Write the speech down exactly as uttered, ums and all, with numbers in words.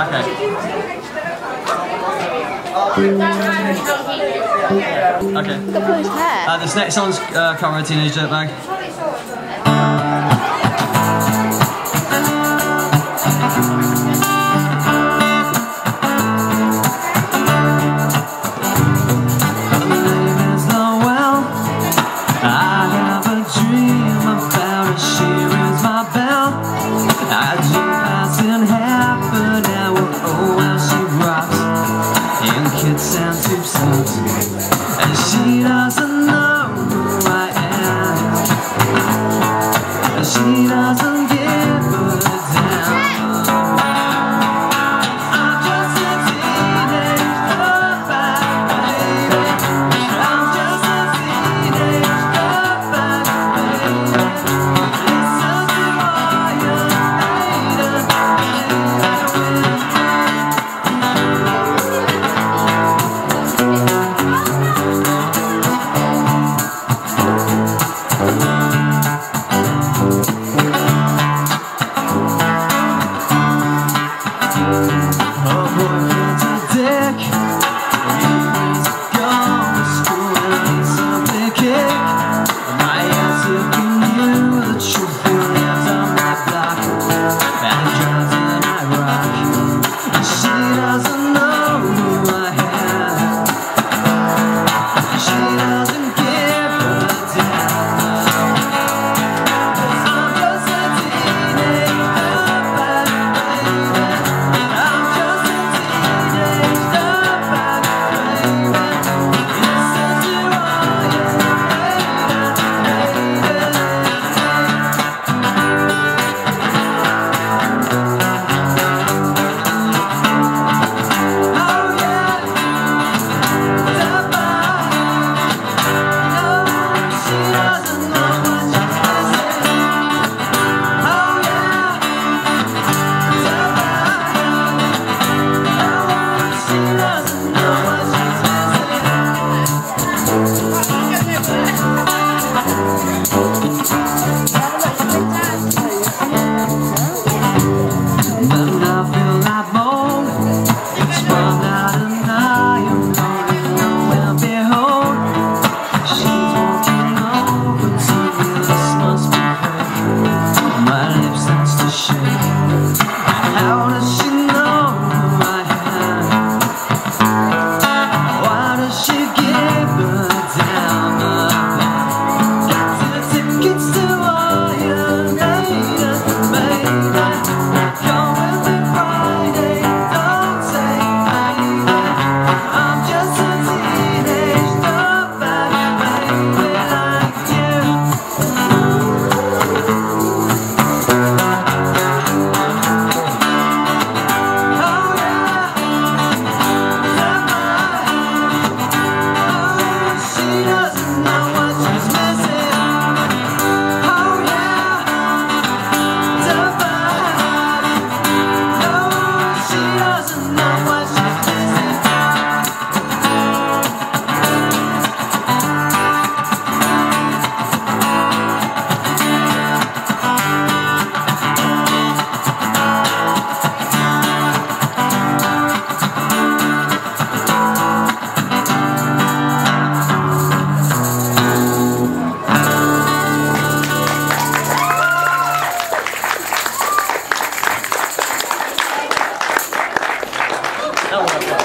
Okay. Okay. Look at his hair. Uh, this next song's uh, cover of Teenage Dirtbag. And she doesn't know who I am, and she doesn't give a damn. I'm just a teenage dirtbag, baby. I'm just a teenage dirtbag, baby. Listen to all your haters, baby. No,